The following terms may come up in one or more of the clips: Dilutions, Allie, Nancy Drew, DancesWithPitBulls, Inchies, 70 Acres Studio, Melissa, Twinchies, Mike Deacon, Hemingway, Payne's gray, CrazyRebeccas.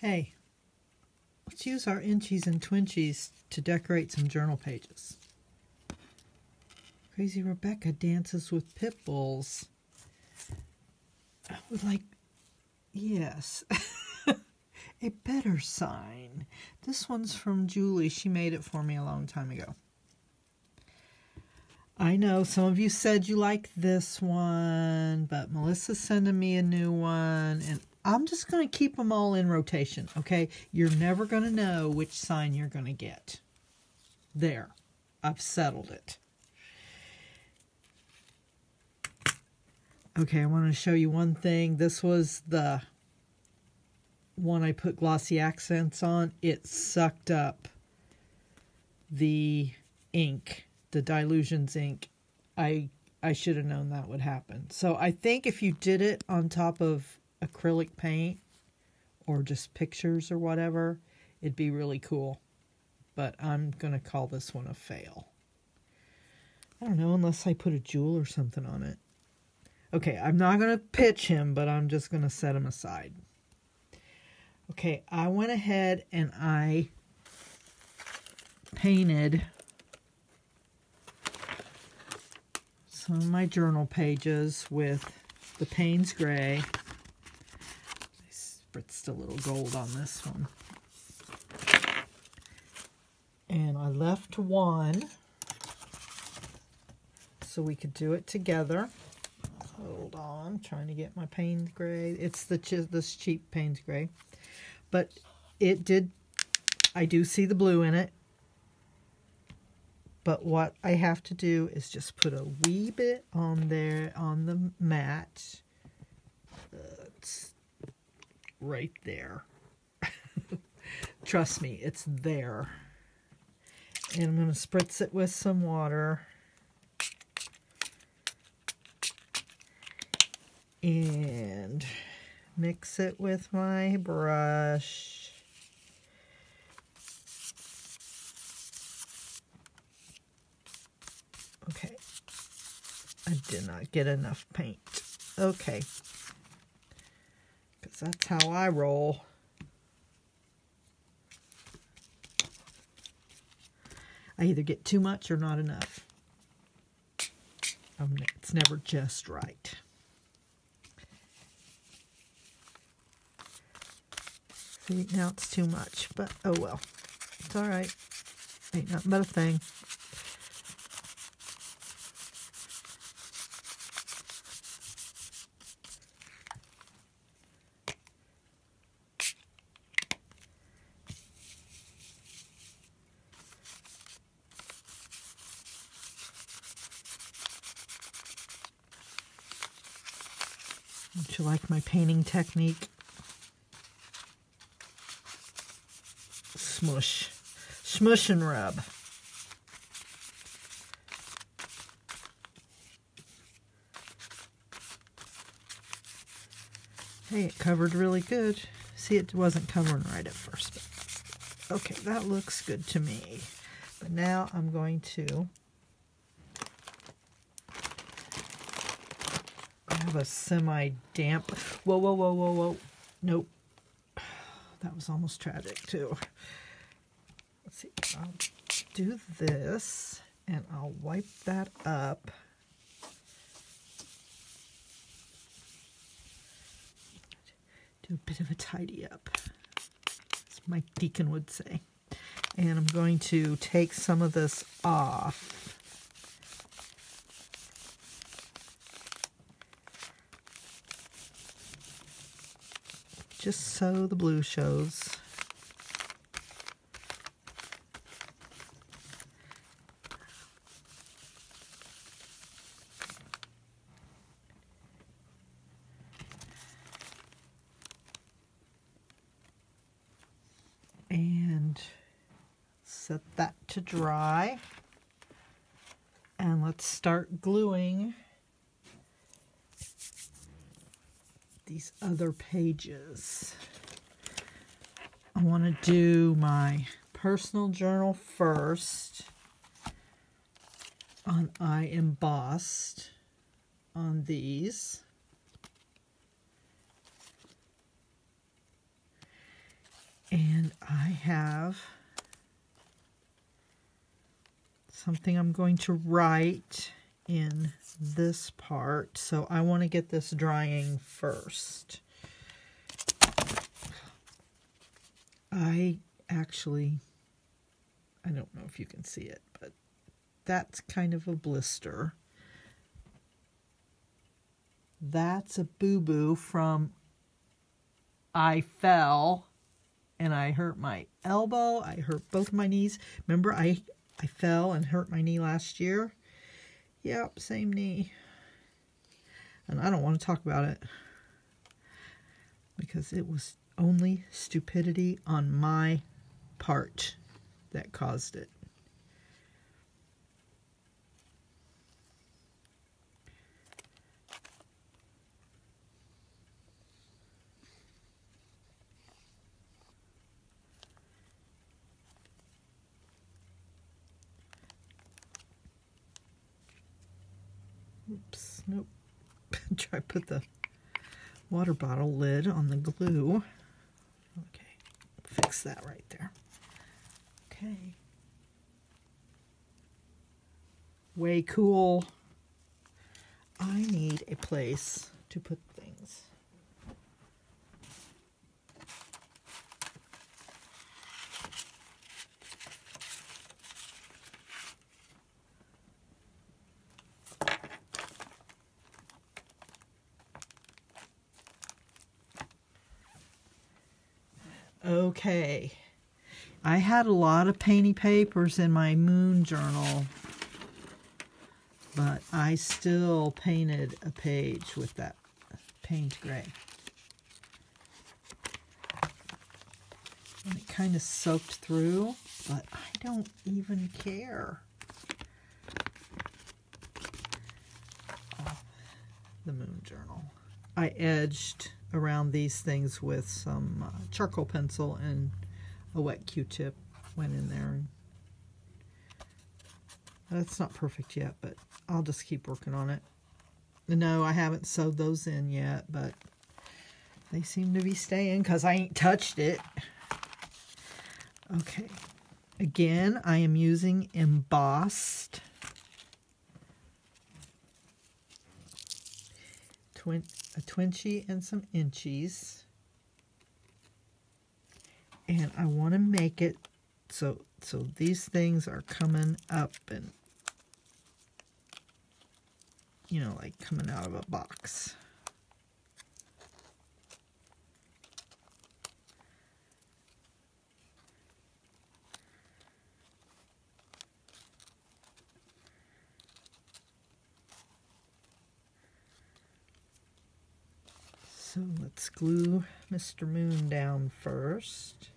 Hey, let's use our Inchies and Twinchies to decorate some journal pages. Crazy Rebecca dances with pit bulls. I would like, yes, a better sign. This one's from Julie. She made it for me a long time ago. I know some of you said you like this one, but Melissa's sending me a new one, and I'm just going to keep them all in rotation, okay? You're never going to know which sign you're going to get. There. I've settled it. Okay, I want to show you one thing. This was the one I put glossy accents on. It sucked up the ink, the Dilutions ink. I should have known that would happen. So I think if you did it on top of acrylic paint or just pictures or whatever, it'd be really cool. But I'm going to call this one a fail. I don't know, unless I put a jewel or something on it. Okay, I'm not going to pitch him, but I'm just going to set him aside. Okay, I went ahead and I painted some of my journal pages with the Payne's gray. Spritzed a little gold on this one. And I left one so we could do it together. Hold on, I'm trying to get my Payne's gray. It's this cheap Payne's gray. But it did, I do see the blue in it. But what I have to do is just put a wee bit on there on the mat. It's right there. Trust me, it's there. And I'm going to spritz it with some water. And mix it with my brush. Okay. I did not get enough paint. Okay. Because that's how I roll. I either get too much or not enough. It's never just right. See, now it's too much, but oh well. It's all right. Ain't nothing but a thing. Don't you like my painting technique? Smush. Smush and rub. Hey, it covered really good. See, it wasn't covering right at first. But okay, that looks good to me. But now I'm going to... I have a semi-damp... Whoa, whoa, whoa, whoa, whoa. Nope. That was almost tragic, too. Let's see. I'll do this, and I'll wipe that up. Do a bit of a tidy up, as Mike Deacon would say. And I'm going to take some of this off. Just so the blue shows. And set that to dry. And let's start gluing these other pages. I want to do my personal journal first on I embossed on these. And I have something I'm going to write in this part, so I want to get this drying first. I don't know if you can see it, but that's kind of a blister. That's a boo-boo from I fell and I hurt my elbow. I hurt both my knees. Remember, I fell and hurt my knee last year? Yep, same knee. And I don't want to talk about it because it was only stupidity on my part that caused it. Oops, nope. Try to put the water bottle lid on the glue. Okay, fix that right there. Okay. Way cool. I need a place to put things. Okay, I had a lot of painty papers in my moon journal, but I still painted a page with that Payne's gray. And it kind of soaked through, but I don't even care. Oh, the moon journal. I edged around these things with some charcoal pencil, and a wet Q-tip went in there. That's not perfect yet, but I'll just keep working on it. No, I haven't sewed those in yet, but they seem to be staying because I ain't touched it. Okay. Again, I am using embossed a Twinchie and some Inchies, and I want to make it so these things are coming up and, you know, like coming out of a box. So let's glue Mr. Moon down first.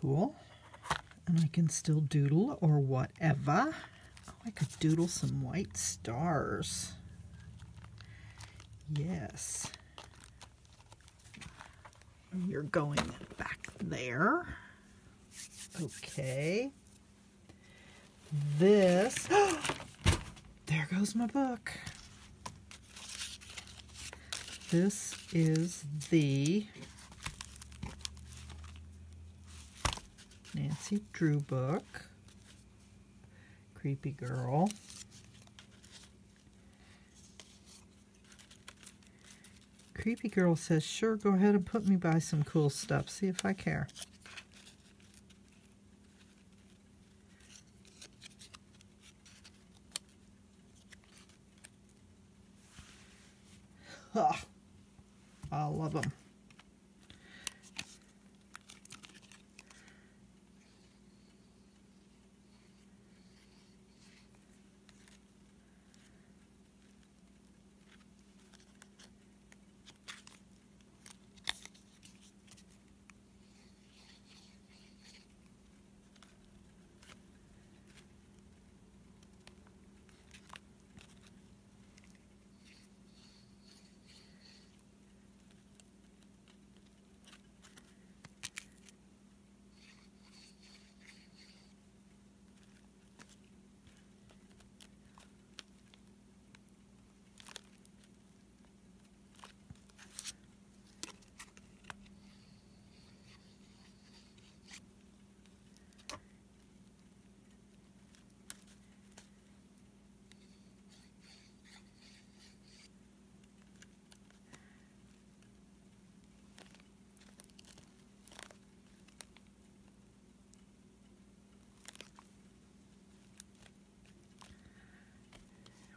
Cool. And I can still doodle or whatever. Oh, I could doodle some white stars. Yes. You're going back there. Okay. This. There goes my book. This is the Nancy Drew book, Creepy Girl. Creepy Girl says, sure, go ahead and put me by some cool stuff. See if I care. Ugh. I love them.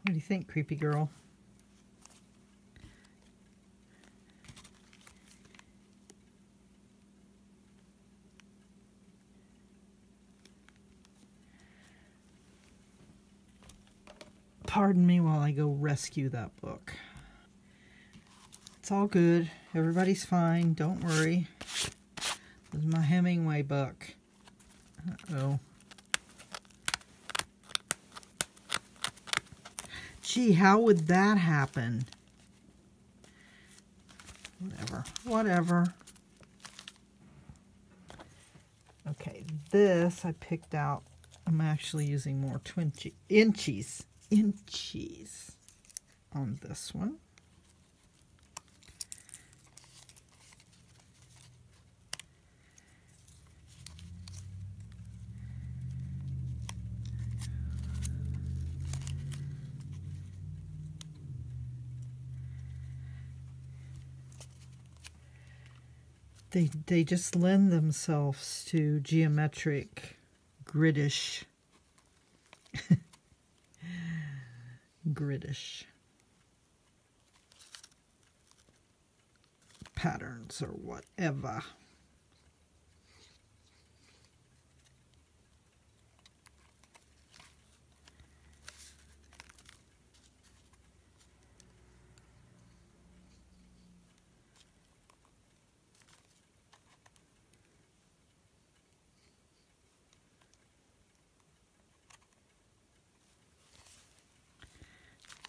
What do you think, Creepy Girl? Pardon me while I go rescue that book. It's all good. Everybody's fine. Don't worry. This is my Hemingway book. Uh-oh. Gee, how would that happen? Whatever, whatever. Okay, this I picked out. I'm actually using more Inchies on this one. They just lend themselves to geometric, gridish, patterns or whatever.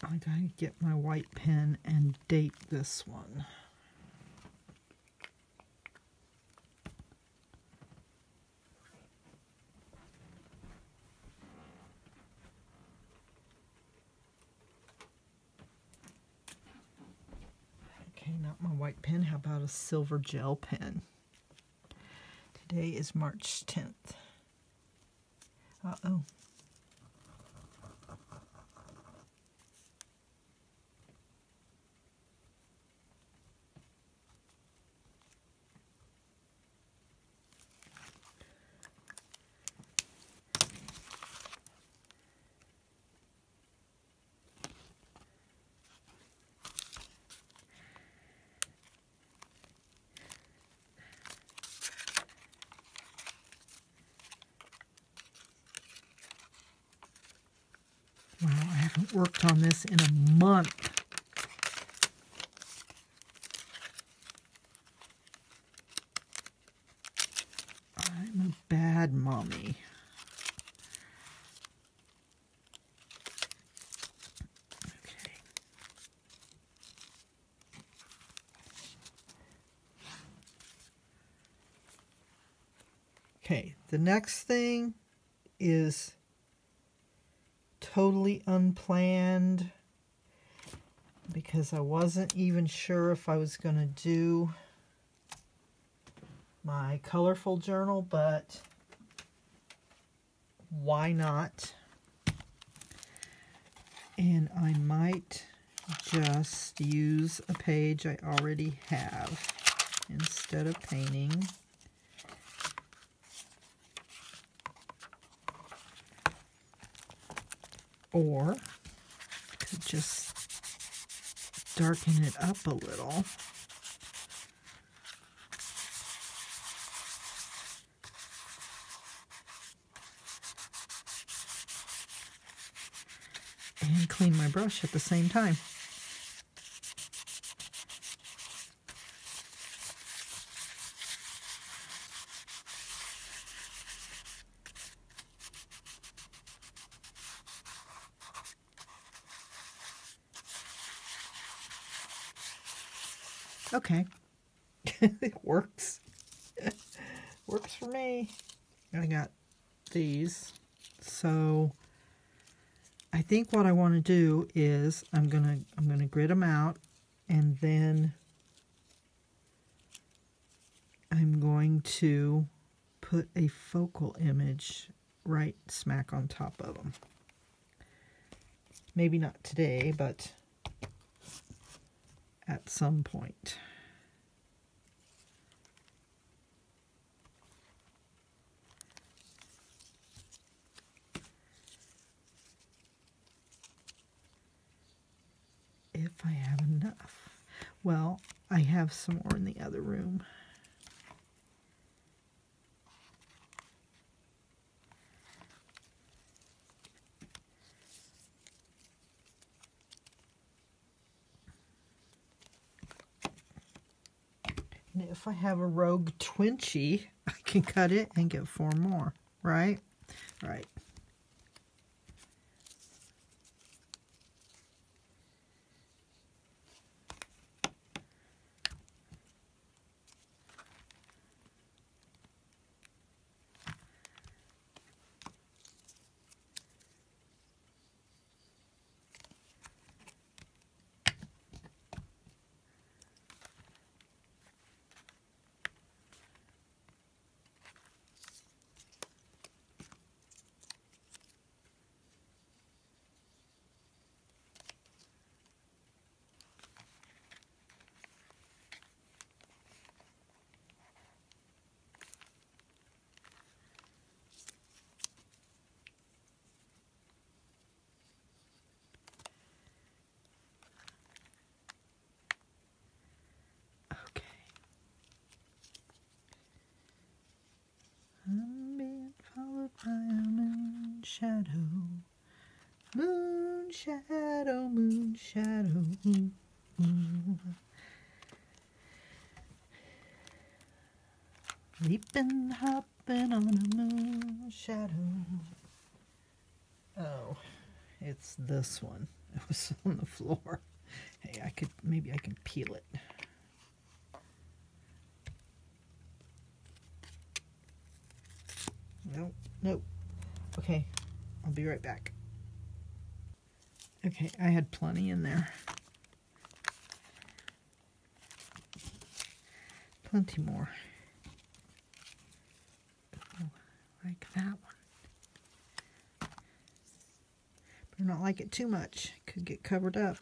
I gotta get my white pen and date this one. Okay, not my white pen. How about a silver gel pen? Today is March 10th. Uh-oh. Wow, I haven't worked on this in a month. I'm a bad mommy. Okay. Okay, the next thing is totally unplanned because I wasn't even sure if I was going to do my colorful journal, but why not? And I might just use a page I already have instead of painting. Or could just darken it up a little. And clean my brush at the same time. Okay, it works. Works for me. I got these. So I think what I want to do is I'm gonna grid them out, and then I'm going to put a focal image right smack on top of them. Maybe not today, but at some point. If I have enough. Well, I have some more in the other room. And if I have a rogue Twinchie, I can cut it and get 4 more, right? Right. Moon shadow, moon shadow. Leaping, hopping on a moon shadow. Oh, it's this one. It was on the floor. Hey, maybe I can peel it. Nope, nope. Okay, I'll be right back. Okay, I had plenty in there. Plenty more. Oh, like that one. Better not like it too much. Could get covered up.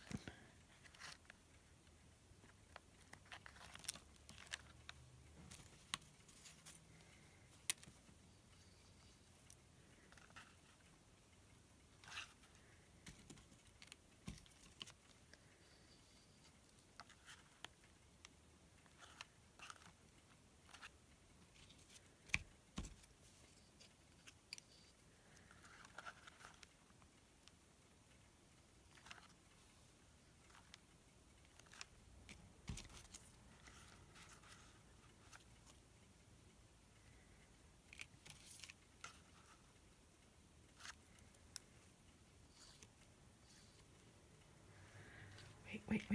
Wait.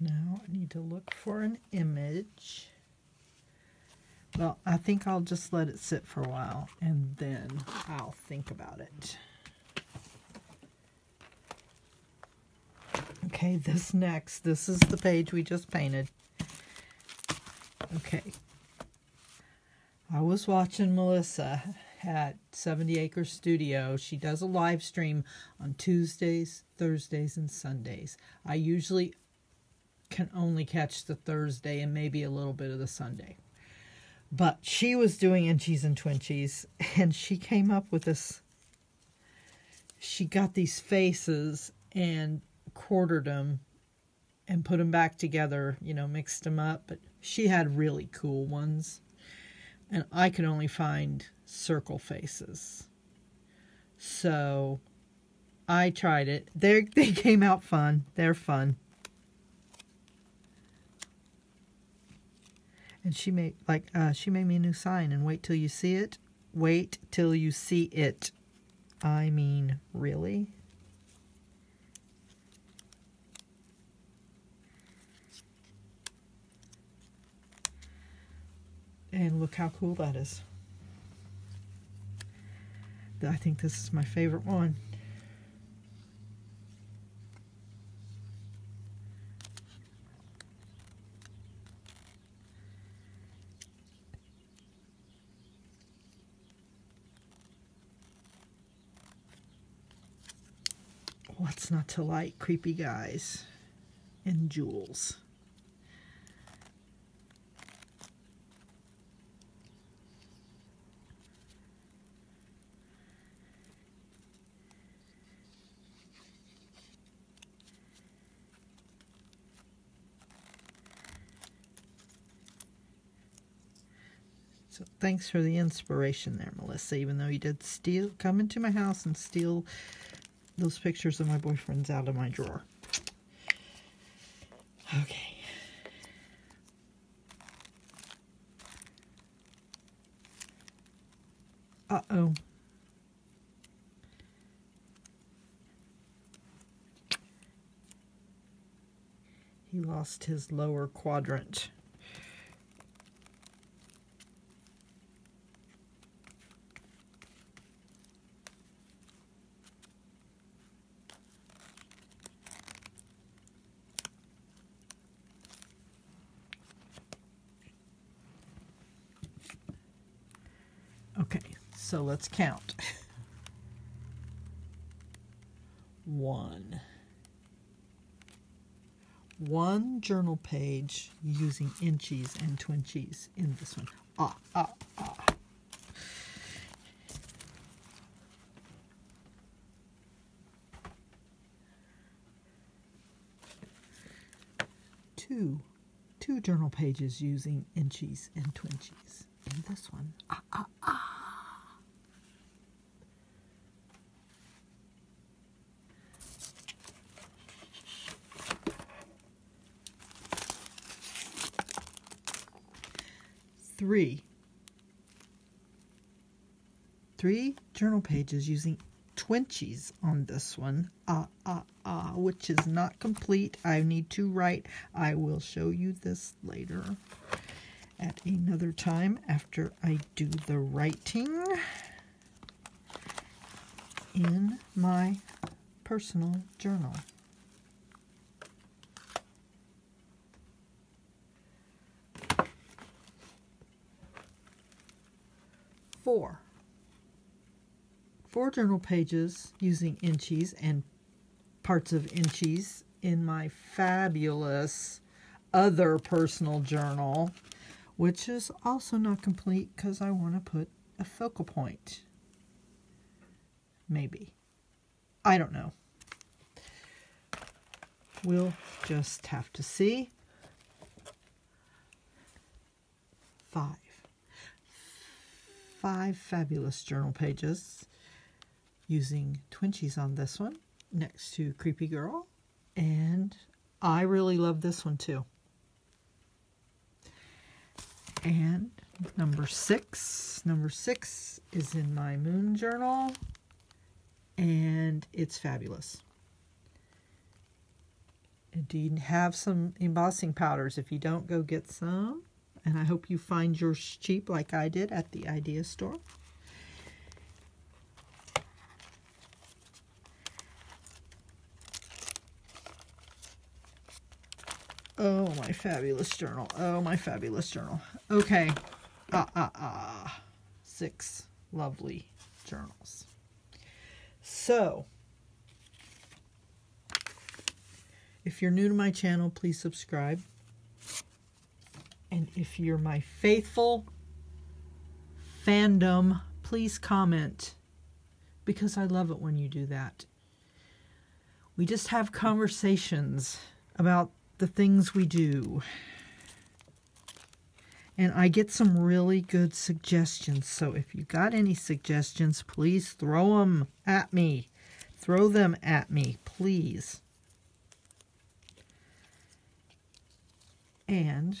Now I need to look for an image. Well, I think I'll just let it sit for a while and then I'll think about it. Okay, this is the page we just painted. Okay. I was watching Melissa at 70 Acres Studio. She does a live stream on Tuesdays, Thursdays, and Sundays. I usually can only catch the Thursday and maybe a little bit of the Sunday. But she was doing Inchies and Twinchies, and she came up with this. She got these faces and quartered them and put them back together, you know, mixed them up. But she had really cool ones. And I could only find circle faces. So I tried it. They came out fun. They're fun. And she made me a new sign, and wait till you see it. Wait till you see it. I mean, really? And look how cool that is. I think this is my favorite one. What's not to like? Creepy guys and jewels. So thanks for the inspiration there, Melissa, even though you did come into my house and steal those pictures of my boyfriends out of my drawer. Okay. Uh-oh. He lost his lower quadrant. So let's count. 1 journal page using Inchies and Twinchies in this one. Two journal pages using Inchies and Twinchies in this one. Three journal pages using Twinchies on this one, which is not complete. I need to write. I will show you this later at another time after I do the writing in my personal journal. Four journal pages using Inchies and parts of Inchies in my fabulous other personal journal, which is also not complete because I want to put a focal point. Maybe. I don't know. We'll just have to see. 5 fabulous journal pages using Twinchies on this one next to Creepy Girl, and I really love this one too. And number 6 is in my moon journal, and it's fabulous. Do you have some embossing powders? If you don't, go get some. And I hope you find yours cheap like I did at the idea store. Oh, my fabulous journal. Oh, my fabulous journal. Okay. Six lovely journals. So, if you're new to my channel, please subscribe. And if you're my faithful fandom, please comment, because I love it when you do that. We just have conversations about the things we do. And I get some really good suggestions. So if you got any suggestions, please throw them at me. Throw them at me, please. And